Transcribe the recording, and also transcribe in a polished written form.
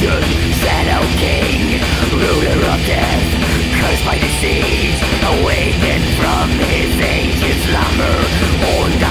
Set out king, ruler of death, cursed by disease, awakened from his ancient slumber, owned